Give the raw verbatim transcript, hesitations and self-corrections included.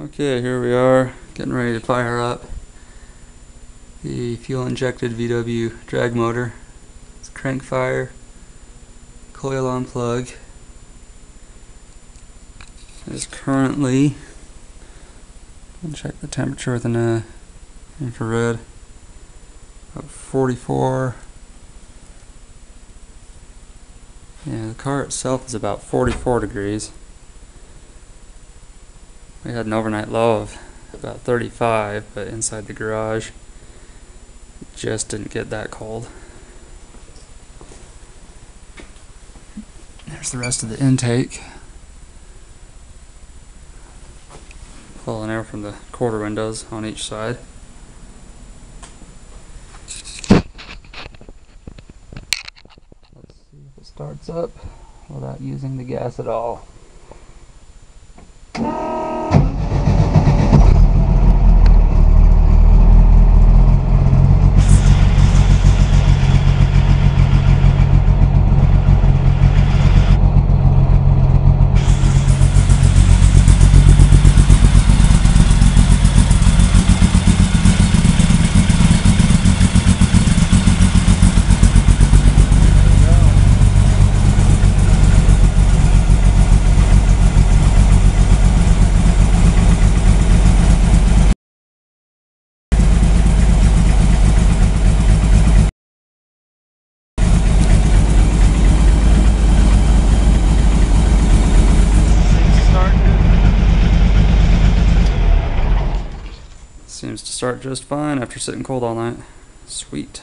Okay, here we are, getting ready to fire up the fuel-injected V W drag motor. It's crank fire, coil unplug. It's currently, check the temperature with an uh, infrared, about forty-four. Yeah, the car itself is about forty-four degrees. We had an overnight low of about thirty-five, but inside the garage it just didn't get that cold. There's the rest of the intake. Pulling air from the quarter windows on each side. Let's see if it starts up without using the gas at all. Seems to start just fine after sitting cold all night. Sweet.